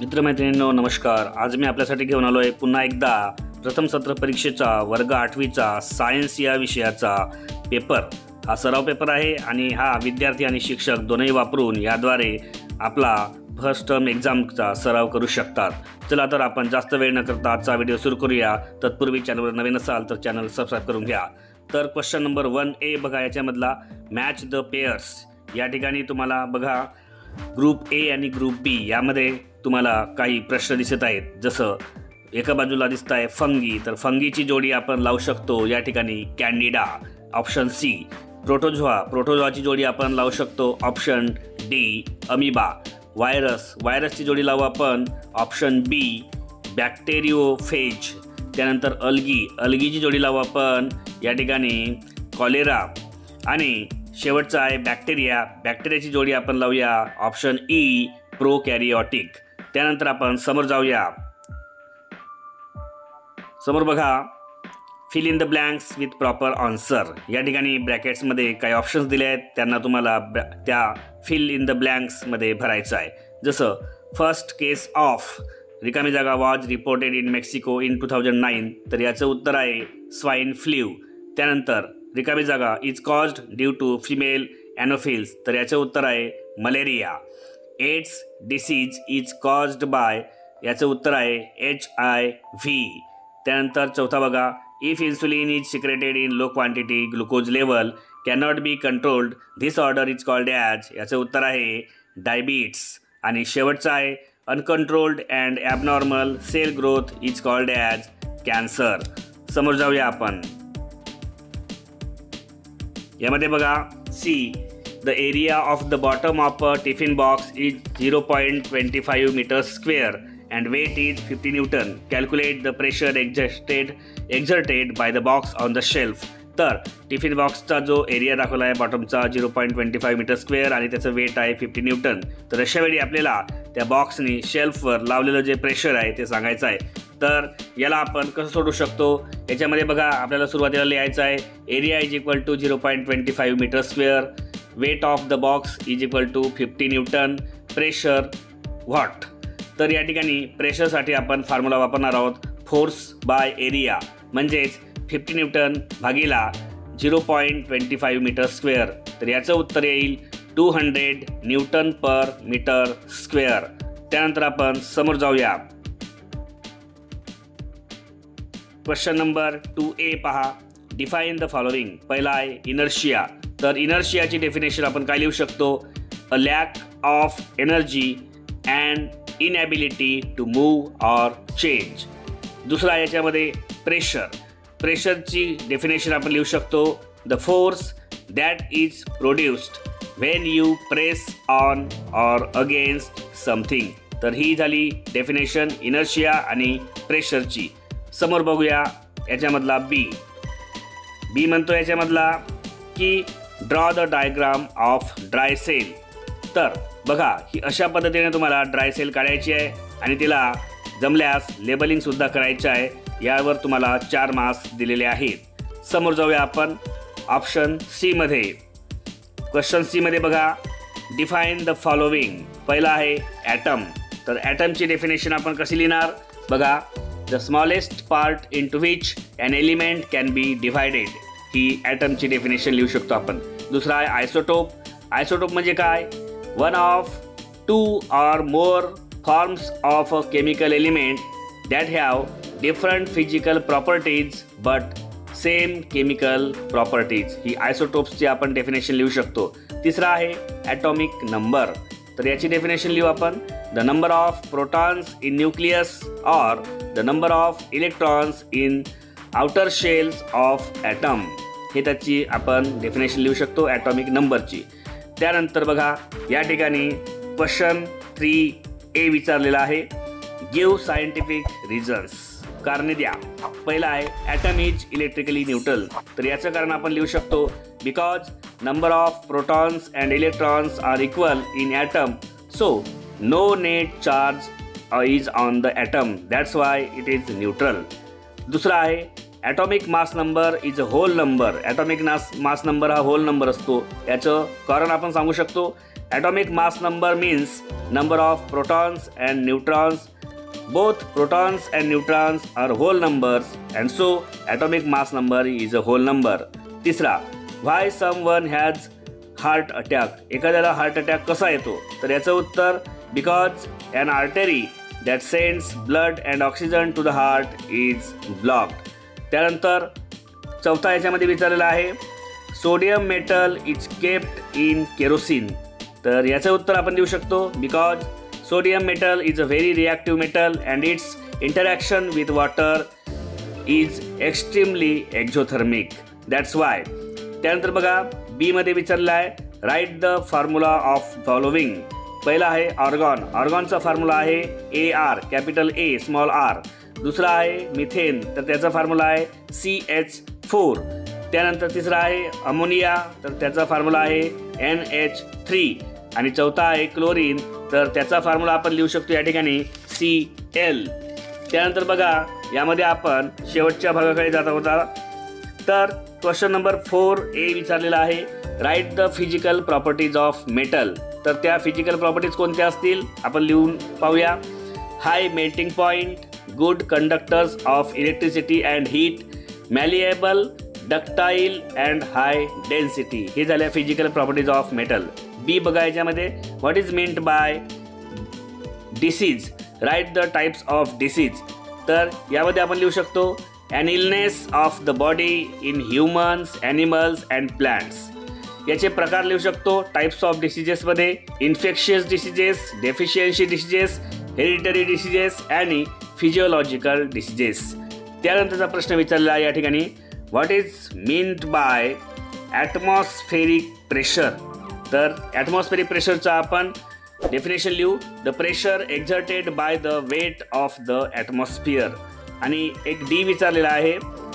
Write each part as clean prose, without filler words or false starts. मित्रमैत्रिणींनो नमस्कार। आज मी आपल्यासाठी घेऊन आलो आहे पुन्हा एकदा प्रथम सत्र परीक्षेचा वर्ग 8वीचा सायन्स या विषयाचा पेपर। हा सराव पेपर आहे आणि हा विद्यार्थी आणि शिक्षक दोनही वापरून याद्वारे आपला फर्स्ट टर्म एग्जामचा सराव करू शकतात। चला तर आपण जास्त वेळ न करता आजचा व्हिडिओ सुरू करूया। तत्पूर्वी चॅनलवर नवीन असाल तर चॅनल सबस्क्राइब करून घ्या। तर क्वेश्चन नंबर 1A बघा, याच्यामधला मॅच द पेअर्स। या ठिकाणी तुम्हाला बघा ग्रुप ए आणि ग्रुप बी यामध्ये तुम्हाला काही प्रश्न दिसत आहेत। जसं एका बाजूला दिसत आहे फंगी, तर फंगीची जोडी आपण लावू शकतो या ठिकाणी कॅन्डिडा ऑप्शन सी। प्रोटोझोआ, प्रोटोझोआची जोडी आपण लावू शकतो ऑप्शन डी अमिबा। व्हायरस, व्हायरसची जोडी लावू आपण ऑप्शन बी बॅक्टेरियोफेज। त्यानंतर अल्गी, अल्गीची जोडी लावू आपण या ठिकाणी कॉलेरा। आणि शेवटचा आहे बॅक्टेरिया, बॅक्टेरियाची जोडी आपण लावूया ऑप्शन ई प्रोकॅरियोटिक। त्यानंतर आपण समोर जाऊया। समोर बघा fill in the blanks with proper answer. या ठिकाणी ब्रॅकेट्समध्ये काही ऑप्शन्स दिले आहेत, त्यांना तुम्हाला त्या फिल इन द ब्लँक्समध्ये भरायचं आहे। जसं फर्स्ट केस ऑफ रिकामी जागा was reported in Mexico in 2009, तर याचं उत्तर आहे स्वाईन फ्ल्यू। त्यानंतर रिकामी जागा is caused due to female anopheles, तर याचं उत्तर आहे malaria. AIDS disease is caused by, याचं उत्तर आहे HIV। त्यानंतर चौथा बघा, if insulin is secreted in low quantity glucose level can not be controlled this order is called as, याचं उत्तर आहे डायबिट्स। आणि शेवटचं आहे uncontrolled and abnormal cell growth is called as cancer. समोर जाऊया आपण। यामध्ये बघा see the area of the bottom of a tiffin box is 0.25 metre square and weight is 50 newton, calculate the pressure exerted by the box on the shelf. तर tiffin बॉक्सचा जो area दाखवला आहे बॉटमचा 0.25 मीटर स्क्वेअर आणि त्याचं wait आहे 50 Newton. तर अशावेळी आपल्याला त्या बॉक्सनी शेल्फवर लावलेलं जे प्रेशर आहे ते सांगायचं आहे। तर याला आपण कसं सोडू शकतो? याच्यामध्ये बघा आपल्याला सुरुवातीला लिहायचं आहे area is equal to 0.25 metre square, weight of the box is equal to 50 newton, pressure what. तर या ठिकाणी प्रेशरसाठी आपण फॉर्म्युला वापरणार आहोत फोर्स बाय एरिया, म्हणजेच 50 न्यूटन भागीला 0.25 मीटर स्क्वेअर। तर याचं उत्तर येईल 200 न्यूटन/मीटर स्क्वेअर। त्यानंतर आपण समोर जाऊया। क्वेश्चन नंबर 2A पहा, डिफाइन द फॉलोइंग। पहिला आहे इनर्शिया, तर इनर्शियाची डेफिनेशन आपण काय लिहू शकतो? A lack of energy and inability to move or change. दुसरा याच्यामध्ये प्रेशर, प्रेशरची डेफिनेशन आपण लिहू शकतो the force that is produced when you press on or against something. तर ही झाली डेफिनेशन इनर्शिया आणि प्रेशरची। समोर बघूया याच्यामधला बी। बी म्हणतो याच्यामधला की draw the diagram of dry cell. तर बघा ही अशा पद्धतीने तुम्हाला ड्राय सेल काढायची आहे आणि तिला जमल्यास लेबलिंगसुद्धा करायचं आहे। यावर तुम्हाला 4 मार्क्स दिलेले आहेत। समोर जाऊया आपण ऑप्शन सीमध्ये। क्वेश्चन सीमध्ये बघा डिफाईन द फॉलोविंग। पहिला आहे ॲटम, तर ॲटमची डेफिनेशन आपण कशी लिहिणार? बघा the smallest part into which an element can be divided, ही ॲटमची डेफिनेशन लिहू शकतो आपण। दुसरा आहे आयसोटोप, आयसोटोप म्हणजे काय? One of two or more forms of a chemical element that have different physical properties but same chemical properties, ही आयसोटोप्सची आपण डेफिनेशन लिहू शकतो। तिसरा आहे ॲटॉमिक नंबर, तर याची डेफिनेशन लिहू आपण the number of protons in nucleus or the number of electrons in outer shells of atom, हे त्याची आपण डेफिनेशन लिहू शकतो ॲटॉमिक नंबरची। त्यानंतर बघा या ठिकाणी क्वेश्चन 3A विचारलेला आहे गिव्ह सायंटिफिक रिझन्स, कारणे द्या। पहिला आहे ॲटम इज इलेक्ट्रिकली न्यूट्रल, तर याचं कारण आपण लिहू शकतो because number of protons and electrons are equal in atom so no net charge is on the atom that's why it is neutral. दुसरा आहे atomic mass number is a whole number, atomic mass number हा whole number असतो। याचं कारण आपण सांगू शकतो Atomic mass number means number of protons and neutrons. Both protons and neutrons are whole numbers, and so atomic mass number is a whole number. Tisra, why someone has heart attack? एखाद्याला heart attack कसा येतो? तर याचं उत्तर because an artery that sends blood and oxygen to the heart is blocked. त्यानंतर चौथा याच्यामध्ये विचारलेला आहे sodium metal is kept in kerosene. तर याचं उत्तर आपण देऊ शकतो because sodium metal is a very reactive metal and its interaction with water is extremely exothermic. That's why. त्यानंतर बघा बी मध्ये विचारलं आहे write the formula of following. पहिला आहे argon. Argonचा फॉर्म्युला आहे AR capital A small r. दुसरा आहे मिथेन, तर त्याचा फॉर्म्युला आहे CH4. त्यानंतर तिसरा आहे अमोनिया, तर त्याचा फॉर्म्युला आहे NH3. आणि चौथा आहे क्लोरीन, तर त्याचा फॉर्म्युला आपण लिहू शकतो या ठिकाणी Cl. त्यानंतर बघा यामध्ये आपण शेवटच्या भागाकडे जात आहोत. तर क्वेश्चन नंबर 4A विचारलेला आहे write the physical properties of metal. तर त्या फिजिकल प्रॉपर्टीज कोणत्या असतील आपण लिहून पाहूया. High melting point, good conductors of electricity and heat, malleable, ductile and high density. हे झाल्या physical properties of metal. B बघा याच्यामध्ये what is meant by disease, write the types of disease. तर यामध्ये आपण लिहू शकतो an illness of the body in humans, animals and plants. याचे प्रकार लिहू शकतो types of diseases मध्ये infectious diseases, deficiency diseases, hereditary diseases आणि physiological diseases. त्यानंतरचा प्रश्न विचारलेला आहे या ठिकाणी what is meant by atmospheric pressure. तर atmospheric pressure चा आपण definition लिहू, the pressure exerted by the weight of the atmosphere. आणि एक डी विचारलेला आहे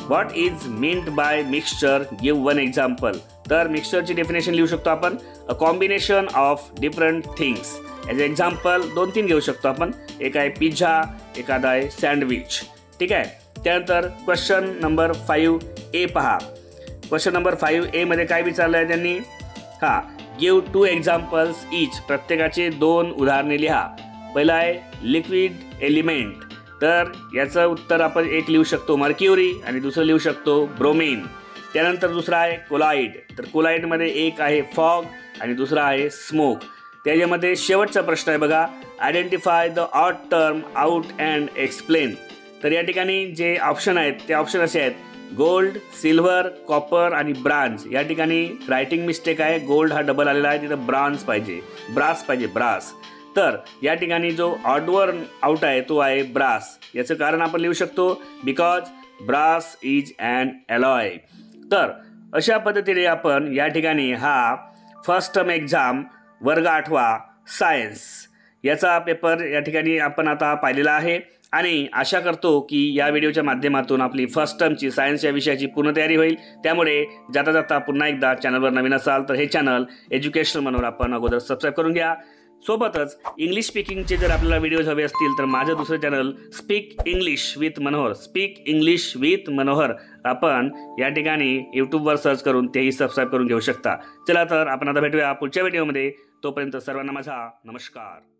what is meant by mixture, give one example. तर मिक्सचरची डेफिनेशन लिहू शकतो आपण a combination of different things. As example 2-3 घेऊ शकतो आपण, एक आहे पिझ्झा, एखादा आहे सँडविच. ठीक आहे. त्यानंतर क्वेश्चन नंबर 5A पहा. क्वेश्चन नंबर 5Aमध्ये काय विचारलं आहे त्यांनी, गिव्ह 2 एक्झाम्पल्स ईच, प्रत्येकाचे 2 उदाहरणे लिहा. पहिलं आहे लिक्विड एलिमेंट, तर याचं उत्तर आपण एक लिहू शकतो मर्क्युरी आणि दुसरं लिहू शकतो ब्रोमीन. त्यानंतर दुसरा आहे कोलाइड, तर कोलाइडमध्ये एक आहे फॉग आणि दुसरा आहे स्मोक. त्याच्यामध्ये शेवटचा प्रश्न आहे बघा identify the odd term out and explain. तर या ठिकाणी जे ऑप्शन आहेत ते ऑप्शन असे आहेत गोल्ड, सिल्वर, कॉपर आणि ब्रांज. या ठिकाणी रायटिंग मिस्टेक आहे, गोल्ड हा डबल आलेला आहे, तिथं ब्रांज पाहिजे, ब्रास पाहिजे, ब्रास. तर या ठिकाणी जो ऑडवर्न आउट आहे तो आहे ब्रास. याचं कारण आपण लिहू शकतो because brass is and alloy. तर अशा पद्धतीने आपण या ठिकाणी हा फर्स्ट टर्म एक्झाम वर्ग 8वा सायन्स याचा पेपर या ठिकाणी आपण आता पाहिलेला आहे. आणि आशा करतो की या व्हिडिओच्या माध्यमातून आपली फर्स्ट टर्मची सायन्स या विषयाची पूर्ण तयारी होईल. त्यामुळे जाता जाता पुन्हा एकदा चॅनलवर नवीन असाल तर हे चॅनल एज्युकेशनल म्हणून आपण अगोदर सबस्क्राईब करून घ्या. सोबतच इंग्लिश स्पीकिंगचे जर आपल्याला व्हिडिओज हवे असतील तर माझं दुसरं channel speak English with Manohar, speak English with Manohar आपण या ठिकाणी यूट्यूबवर सर्च करून तेही सबस्क्राईब करून घेऊ शकता. चला तर आपण आता भेटूया पुढच्या व्हिडिओमध्ये. तोपर्यंत सर्वांना माझा नमस्कार.